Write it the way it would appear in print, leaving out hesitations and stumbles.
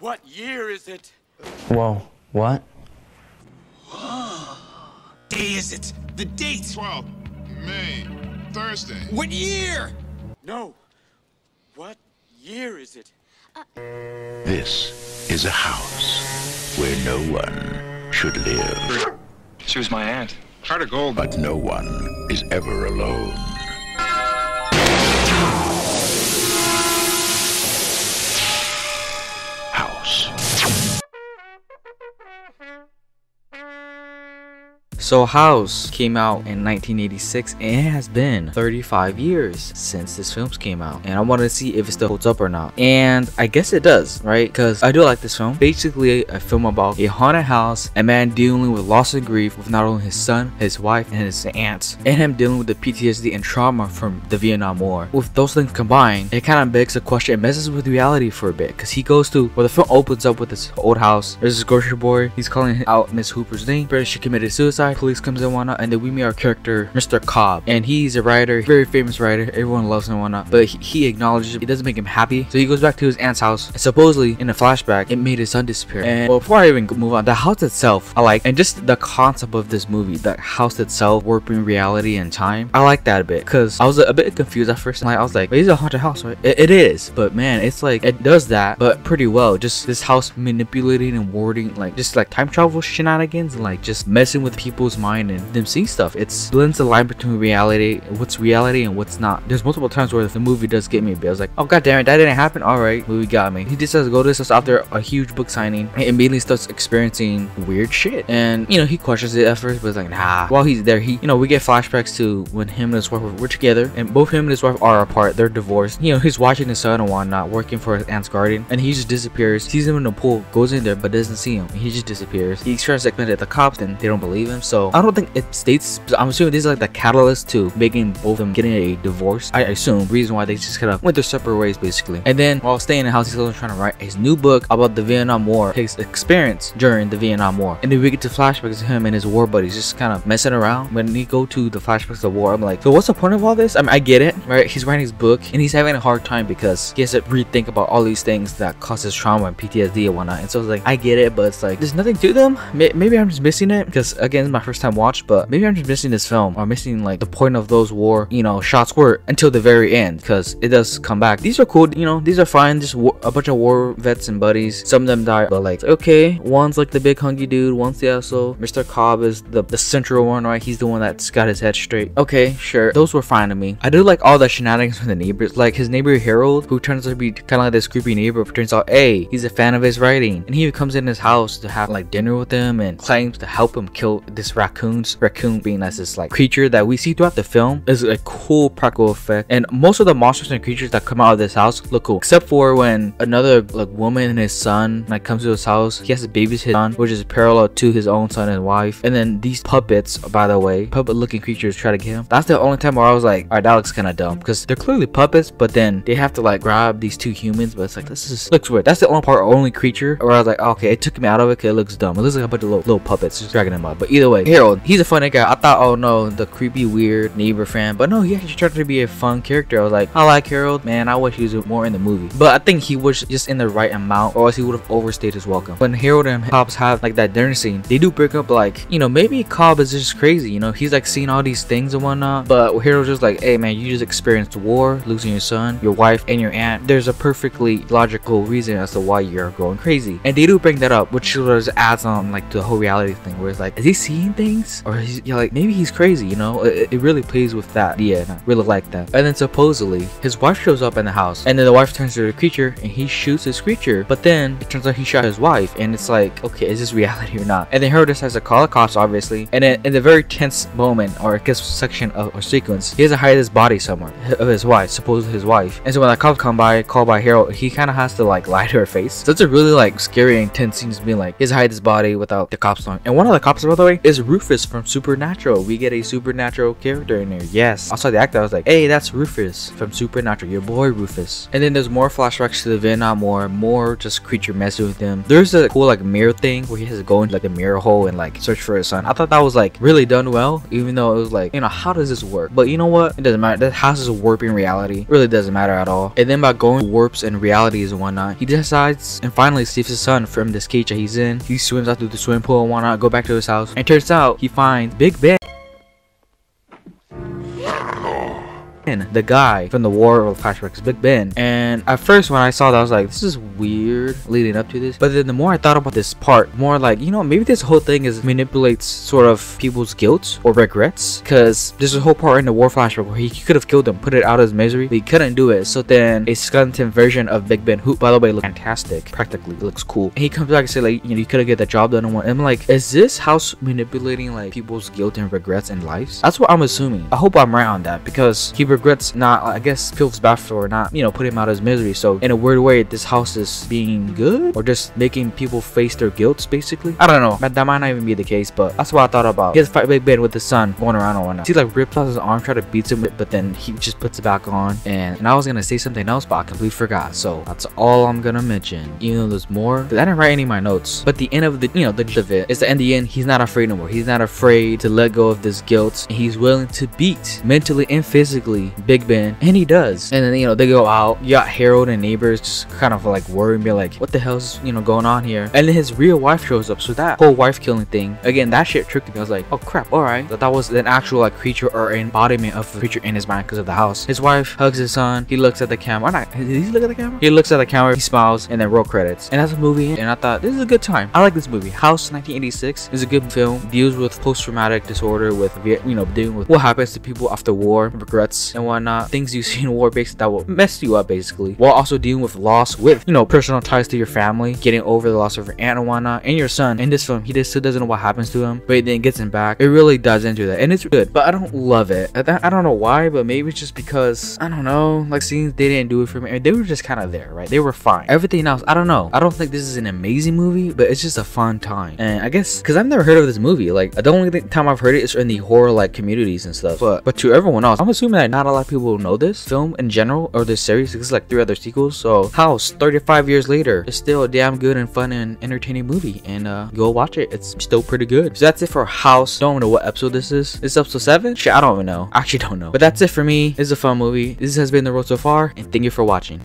What year is it? Whoa, what? Day is it? The date! 12th, May, Thursday. What year? No. What year is it? This is a house where no one should live. She was my aunt. Heart of gold. But no one is ever alone. House. So House came out in 1986, and it has been 35 years since this film came out, and I wanted to see if it still holds up or not, and I guess it does, right? Because I do like this film. Basically a film about a haunted house, a man dealing with loss and grief with not only his son, his wife, and his aunts, and him dealing with the PTSD and trauma from the Vietnam War. With those things combined, it kind of begs the question, it messes with reality for a bit, because he goes to, well, the film opens up with this old house, there's this grocery boy, he's calling out Miss Hooper's name, but she committed suicide. Police comes and whatnot, and then we meet our character Mr. Cobb, and he's a writer, very famous writer, everyone loves him and whatnot, but he acknowledges it doesn't make him happy, so he goes back to his aunt's house, and supposedly in a flashback it made his son disappear. And well, before I even move on, the house itself I like, and just the concept of this movie, the house itself warping reality and time, I like that a bit, because I was a bit confused at first, like I was like, wait, it's a haunted house, right? It is, but man, it's like it does that but pretty well, just this house manipulating and warding, like just like time travel shenanigans and like just messing with people's mind and them seeing stuff. It blends the line between what's reality and what's not. There's multiple times where the movie does get me a bit. I was like, oh god damn it, that didn't happen, all right, movie got me. He decides to go to this house after a huge book signing and immediately starts experiencing weird shit, and you know, he questions it at first, but it's like nah. While he's there, he, you know, we get flashbacks to when him and his wife were together, and both him and his wife are apart, they're divorced, you know, he's watching his son and whatnot working for his aunt's garden, and he just disappears, sees him in the pool, goes in there but doesn't see him, he just disappears. He tries to explain it to the cops and they don't believe him, so I don't think it states. I'm assuming this is like the catalyst to making both of them getting a divorce, I assume. Reason why they just kind of went their separate ways basically. And then while staying in the house, he's also trying to write his new book about the Vietnam War, his experience during the Vietnam War. And then we get to flashbacks of him and his war buddies just kind of messing around. When he go to the flashbacks of the war, I'm like, so what's the point of all this? I mean, I get it, right? He's writing his book and he's having a hard time because he has to rethink about all these things that causes trauma and PTSD and whatnot. And so it's like, I get it, but it's like there's nothing to them. Maybe I'm just missing it, because again, it's my first time watch, but maybe I'm just missing this film or missing like the point of those war, you know, shots were until the very end, because it does come back. These are cool, you know, these are fine, just a bunch of war vets and buddies, some of them die, but like okay, one's like the big hunky dude, one's the asshole, Mr. Cobb is the central one, right? He's the one that's got his head straight. Okay, sure, those were fine to me. I do like all the shenanigans from the neighbors, like his neighbor Harold, who turns out to be kind of like this creepy neighbor, but turns out hey, he's a fan of his writing, and he comes in his house to have like dinner with him and claims to help him kill this raccoon, being as this like creature that we see throughout the film is a cool practical effect, and most of the monsters and creatures that come out of this house look cool, except for when another like woman and his son like comes to his house. He has to babysit his son, which is parallel to his own son and wife, and then these puppets, by the way, puppet looking creatures try to get him. That's the only time where I was like, all right, that looks kind of dumb, because they're clearly puppets, but then they have to like grab these two humans, but it's like this is looks weird. That's the only part, only creature where I was like, oh, okay, it took me out of it because it looks dumb. It looks like a bunch of little puppets just dragging him up. But either way, Harold, he's a funny guy. I thought, oh no, the creepy weird neighbor fan, but no, he actually tried to be a fun character. I was like, I like Harold, man, I wish he was more in the movie, but I think he was just in the right amount, or else he would have overstayed his welcome. When Harold and Cobbs have like that dinner scene, they do break up, like, you know, maybe Cobb is just crazy, you know, he's like seeing all these things and whatnot, but Harold's just like, hey man, you just experienced war, losing your son, your wife, and your aunt. There's a perfectly logical reason as to why you're going crazy, and they do bring that up, which sort of just adds on like to the whole reality thing, where it's like, is he seeing things? Or he's, you know, like maybe he's crazy, you know, it really plays with that idea, and I really like that. And then supposedly his wife shows up in the house, and then the wife turns to the creature and he shoots his creature, but then it turns out he shot his wife, and it's like, okay, is this reality or not? And then Harold decides to call the cops obviously, and then in the very tense moment, or I guess section of or sequence, he has to hide his body somewhere of his wife, supposedly his wife, and so when the cops called by Harold, he kind of has to like lie to her face. So it's a really like scary and tense scene, being like he has to hide his body without the cops knowing. And one of the cops, by the way, is is Rufus from Supernatural. We get a Supernatural character in there. Yes, I saw the actor, I was like, hey, that's Rufus from Supernatural, your boy Rufus. And then there's more flashbacks to the Vietnam War, more just creature messing with them. There's a cool like mirror thing where he has to go into like a mirror hole and like search for his son. I thought that was like really done well, even though it was like, you know, how does this work? But you know what, it doesn't matter. That house is a warping reality, it really doesn't matter at all. And then by going to warps and realities and whatnot, he decides and finally saves his son from this cage that he's in. He swims out through the swimming pool and whatnot, go back to his house, and turns out he finds Big Ben, the guy from the War of Flashbacks, Big Ben. And at first when I saw that, I was like, this is weird leading up to this. But then the more I thought about this part, more like, you know, maybe this whole thing is manipulates sort of people's guilt or regrets, because there's a whole part in the War Flashback where he could have killed him, put it out of his misery, but he couldn't do it. So then a skeleton version of Big Ben, who by the way looks fantastic, practically looks cool, and he comes back and say like, you know, you could have get the job done. And I'm like, is this house manipulating like people's guilt and regrets and lives? That's what I'm assuming. I hope I'm right on that, because he regrets, not, I guess, feels bad for not, you know, putting him out of his misery. So in a weird way, this house is being good or just making people face their guilt, basically. I don't know, that might not even be the case, but that's what I thought about. He has to fight Big Ben with his son going around and whatnot. He like rips out his arm, try to beat him, but then he just puts it back on. And I was gonna say something else, but I completely forgot, so that's all I'm gonna mention, even though there's more, because I didn't write any of my notes. But the end of the, you know, the end, he's not afraid no more. He's not afraid to let go of this guilt, and he's willing to beat mentally and physically Big Ben, and he does. And then, you know, they go out. You got Harold and neighbors just kind of like worried, be like, what the hell's, you know, going on here? And then his real wife shows up. So that whole wife killing thing, again, that shit tricked me. I was like, oh crap, all right, that was an actual like creature or embodiment of a creature in his mind because of the house. His wife hugs his son. He looks at the camera. He looks at the camera. He smiles, and then roll credits. And that's a movie. And I thought, this is a good time. I like this movie. House, 1986, is a good film. Deals with post-traumatic disorder, with, you know, dealing with what happens to people after war, regrets, and whatnot, things you see in war base that will mess you up basically, while also dealing with loss, with, you know, personal ties to your family, getting over the loss of your aunt and whatnot, and your son. In this film, he just still doesn't know what happens to him, but it then gets him back. It really does into that, and it's good, but I don't love it. I don't know why, but maybe it's just because, I don't know, like, scenes, they didn't do it for me. They were just kind of there, right? They were fine. Everything else, I don't know. I don't think this is an amazing movie, but it's just a fun time. And I guess because I've never heard of this movie, like, the only time I've heard it is in the horror like communities and stuff. But to everyone else, I'm assuming that not a lot of people know this film in general, or this series, because like 3 other sequels. So House, 35 years later, is still a damn good and fun and entertaining movie, and go watch it. It's still pretty good. So that's it for House. Don't know what episode this is. It's episode 7? Shit, I don't even know. I actually don't know. But that's it for me. It's a fun movie. This has been The Road So Far, and thank you for watching.